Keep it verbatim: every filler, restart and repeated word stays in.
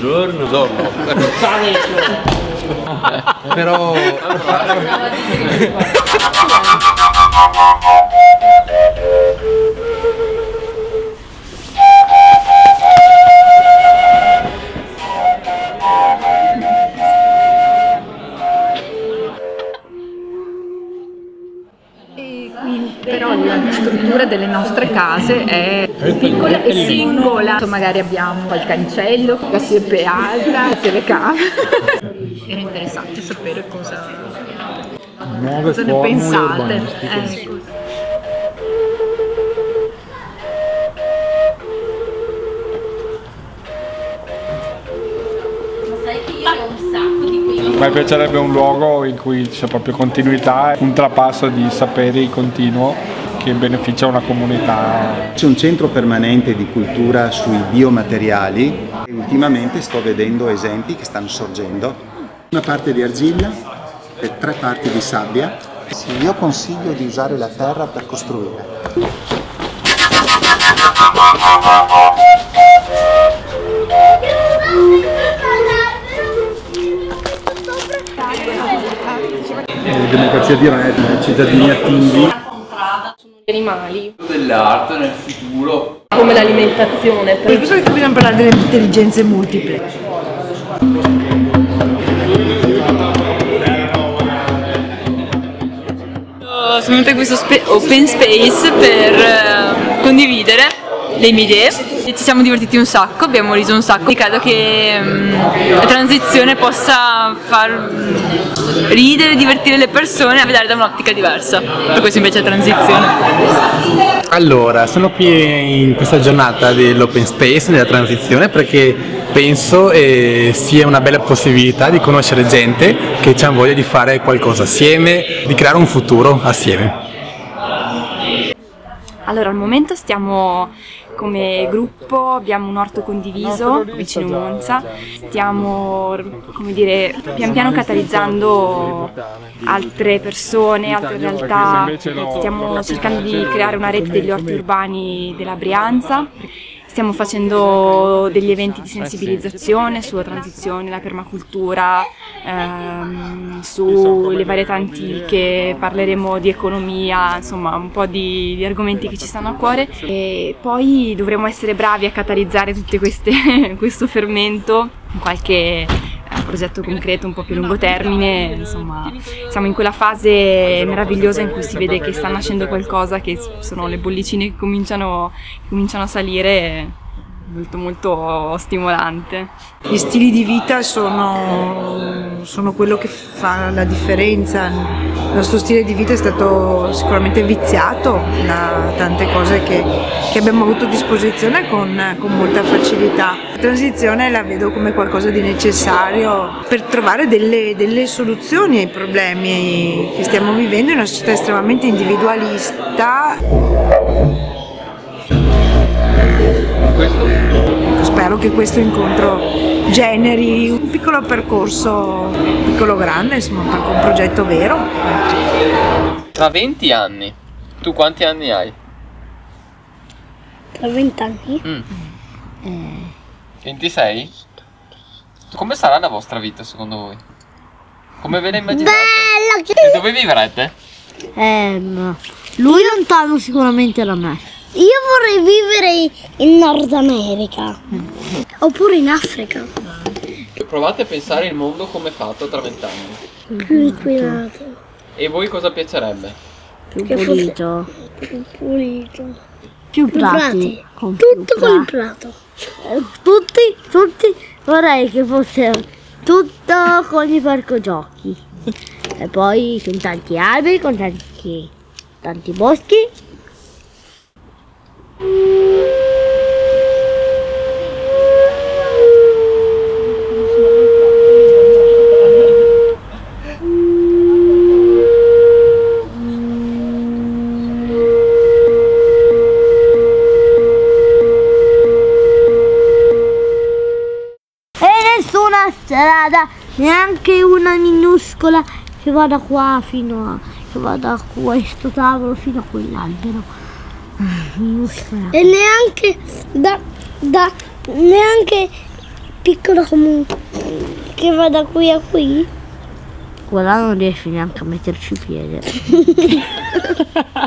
Buongiorno. Buongiorno. Però... Però la struttura delle nostre case è piccola e singola, magari abbiamo il cancello, la siepe alta, la telecamera. Era interessante sapere cosa, cosa ne pensate. Eh. Ma mi piacerebbe un luogo in cui c'è proprio continuità, un trapasso di saperi continuo che beneficia una comunità. C'è un centro permanente di cultura sui biomateriali e ultimamente sto vedendo esempi che stanno sorgendo. Una parte di argilla e tre parti di sabbia. Io consiglio di usare la terra per costruire. Democrazia diretta, cittadini attivi. Sono gli animali. Dell'arte nel futuro. Come l'alimentazione. Per questo che dobbiamo parlare delle intelligenze multiple. Sono venuta in questo open space per condividere le mie idee. Ci siamo divertiti un sacco, abbiamo riso un sacco, credo che um, la transizione possa far um, ridere, divertire le persone a vedere da un'ottica diversa, per questo invece è transizione. Allora, sono qui in questa giornata dell'open space, della transizione, perché penso eh, sia una bella possibilità di conoscere gente che ha voglia di fare qualcosa assieme, di creare un futuro assieme. Allora, al momento stiamo come gruppo, abbiamo un orto condiviso vicino a Monza, stiamo, come dire, pian piano catalizzando altre persone, altre realtà, stiamo cercando di creare una rete degli orti urbani della Brianza. Stiamo facendo degli eventi di sensibilizzazione sulla transizione, la permacultura, ehm, sulle varietà antiche, parleremo di economia, insomma un po' di, di argomenti che ci stanno a cuore. E poi dovremo essere bravi a catalizzare tutto questo fermento, qualche progetto concreto un po' più a lungo termine, insomma siamo in quella fase meravigliosa in cui si vede che sta nascendo qualcosa, che sono le bollicine che cominciano, che cominciano a salire, molto molto stimolante. Gli stili di vita sono, sono quello che fa la differenza, il nostro stile di vita è stato sicuramente viziato da tante cose che, che abbiamo avuto a disposizione con, con molta facilità. La transizione la vedo come qualcosa di necessario per trovare delle, delle soluzioni ai problemi che stiamo vivendo in una società estremamente individualista. Spero che questo incontro generi un piccolo percorso, piccolo grande, insomma, un progetto vero. Tra venti anni, tu quanti anni hai? Tra venti anni? Mm. Mm. ventisei? Come sarà la vostra vita secondo voi? Come ve la immaginate? Bella che... E dove vivrete? Eh, no. Lui lontano sicuramente da me. Io vorrei vivere in Nord America, oppure in Africa. Provate a pensare il mondo come è fatto tra vent'anni. Più inquinato. E voi cosa piacerebbe? Più pulito. Più pulito. Più, più prati. prati. Con tutto più con prato. il prato. Tutti, tutti, vorrei che fosse tutto con i parco giochi. E poi con tanti alberi, con tanti, tanti boschi. Strada, neanche una minuscola che va da qua fino a, che va da questo tavolo fino a quell'albero, minuscola. E neanche da, da neanche piccola comunque, che va da qui a qui. Qua là non riesci neanche a metterci piede.